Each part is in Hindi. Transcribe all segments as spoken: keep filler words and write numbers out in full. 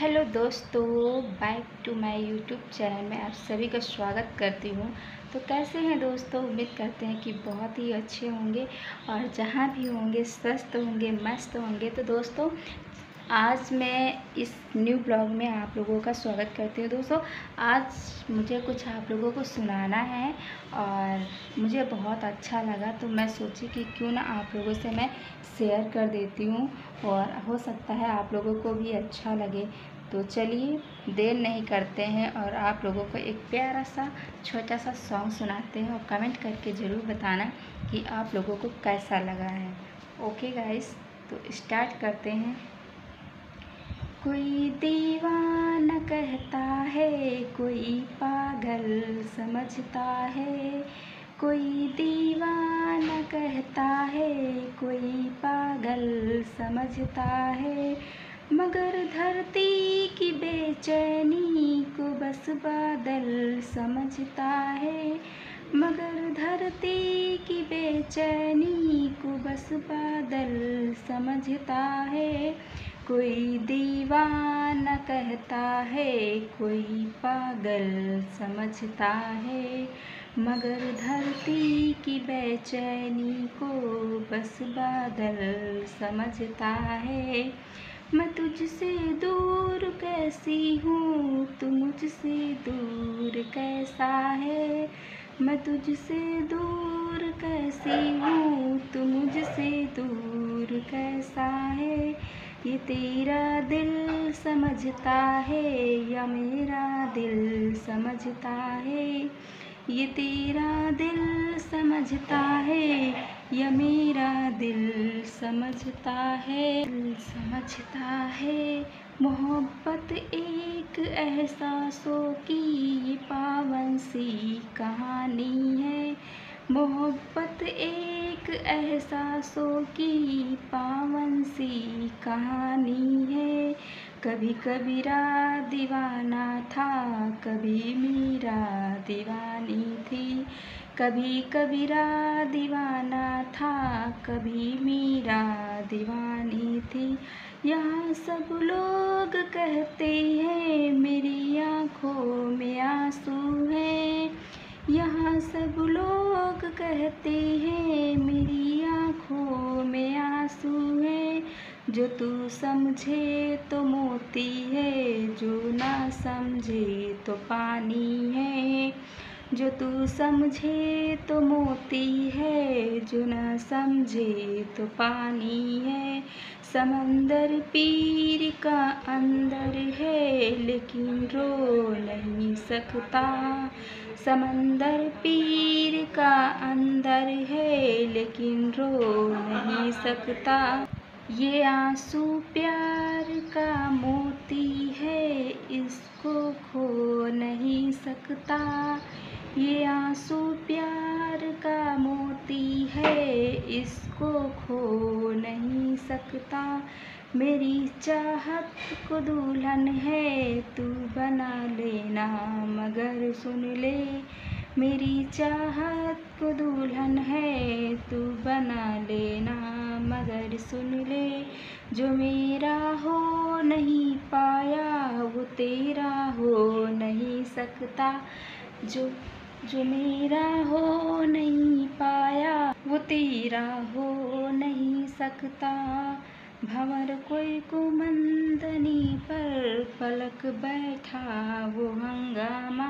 हेलो दोस्तों, back to my YouTube channel में आप सभी का स्वागत करती हूँ। तो कैसे हैं दोस्तों, उम्मीद करते हैं कि बहुत ही अच्छे होंगे और जहाँ भी होंगे स्वस्थ होंगे, मस्त होंगे। तो दोस्तों आज मैं इस न्यू ब्लॉग में आप लोगों का स्वागत करती हूँ। दोस्तों आज मुझे कुछ आप लोगों को सुनाना है और मुझे बहुत अच्छा लगा, तो मैं सोची कि क्यों ना आप लोगों से मैं शेयर कर देती हूँ और हो सकता है आप लोगों को भी अच्छा लगे। तो चलिए देर नहीं करते हैं और आप लोगों को एक प्यारा सा छोटा सा सॉन्ग सुनाते हैं और कमेंट करके ज़रूर बताना कि आप लोगों को कैसा लगा है। ओके गाइस, तो स्टार्ट करते हैं। कोई दीवाना कहता है, कोई पागल समझता है, कोई दीवाना कहता है, कोई पागल समझता है, मगर धरती की बेचैनी को बस बादल समझता है, मगर धरती की बेचैनी को बस बादल समझता है। कोई दीवाना कहता है, कोई पागल समझता है, मगर धरती की बेचैनी को बस बादल समझता है। मैं तुझसे दूर कैसी हूँ, तू मुझसे दूर कैसा है, मैं तुझसे दूर कैसी हूँ, तू मुझसे दूर कैसा है। ये तेरा दिल समझता है या मेरा दिल समझता है, ये तेरा दिल समझता है या मेरा दिल समझता है, दिल समझता है। मोहब्बत एक एहसासों की ये पावन सी कहानी है, मोहब्बत एक एहसासों की पावन सी कहानी है। कभी कबीरा दीवाना था, कभी मीरा दीवानी थी, कभी कबीरा दीवाना था, कभी मीरा दीवानी थी। यहाँ सब लोग कहते हैं मेरी आँखों में आंसू हैं, यहाँ सब लोग कहते हैं मेरी आँखों में आंसू है। जो तू समझे तो मोती है, जो ना समझे तो पानी है, जो तू समझे तो मोती है, जो ना समझे तो पानी है। समंदर पीर का अंदर है लेकिन रो नहीं सकता, समंदर पीर का अंदर है लेकिन रो नहीं सकता। ये आंसू प्यार का मोती है, इसको खो नहीं सकता, ये आंसू प्यार का मोती है, इसको खो नहीं सकता। मेरी चाहत को दुल्हन है तू बना लेना मगर सुन ले, मेरी चाहत को दुल्हन है तू बना लेना मगर सुन ले। जो मेरा हो नहीं पाया वो तेरा हो नहीं सकता, जो जो मेरा हो नहीं पाया वो तेरा हो नहीं सकता। भंवर कोई कुमंदनी पर पलक बैठा वो हंगामा,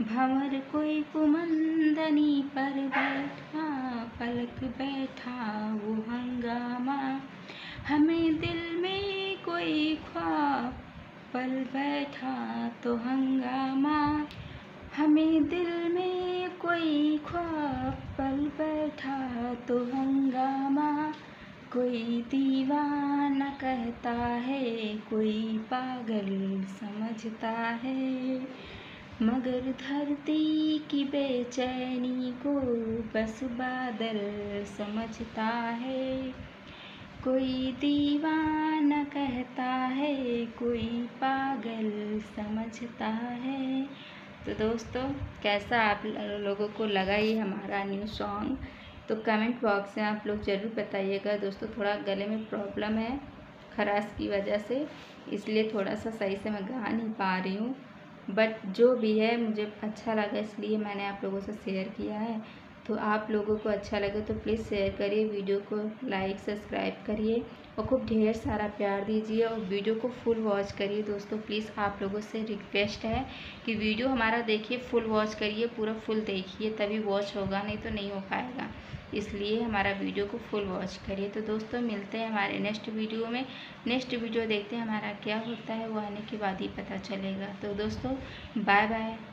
भंवर कोई कुमंदनी पर बैठा पलक बैठा वो हंगामा। हमें दिल में कोई ख्वाब पल बैठा तो हंगामा, हमें दिल में कोई ख्वाब पल बैठा तो हंगामा। कोई दीवाना कहता है, कोई पागल समझता है, मगर धरती की बेचैनी को बस बादल समझता है। कोई दीवाना कहता है, कोई पागल समझता है। तो दोस्तों कैसा आप लोगों को लगा ये हमारा न्यू सॉन्ग, तो कमेंट बॉक्स में आप लोग ज़रूर बताइएगा। दोस्तों थोड़ा गले में प्रॉब्लम है, खराश की वजह से, इसलिए थोड़ा सा सही से मैं गा नहीं पा रही हूँ। बट जो भी है मुझे अच्छा लगा, इसलिए मैंने आप लोगों से शेयर किया है। तो आप लोगों को अच्छा लगे तो प्लीज़ शेयर करिए, वीडियो को लाइक सब्सक्राइब करिए और खूब ढेर सारा प्यार दीजिए और वीडियो को फुल वॉच करिए। दोस्तों प्लीज़ आप लोगों से रिक्वेस्ट है कि वीडियो हमारा देखिए, फुल वॉच करिए, पूरा फुल देखिए तभी वॉच होगा, नहीं तो नहीं हो पाएगा। इसलिए हमारा वीडियो को फुल वॉच करिए। तो दोस्तों मिलते हैं हमारे नेक्स्ट वीडियो में। नेक्स्ट वीडियो देखते हैं हमारा क्या होता है, वो आने के बाद ही पता चलेगा। तो दोस्तों बाय बाय।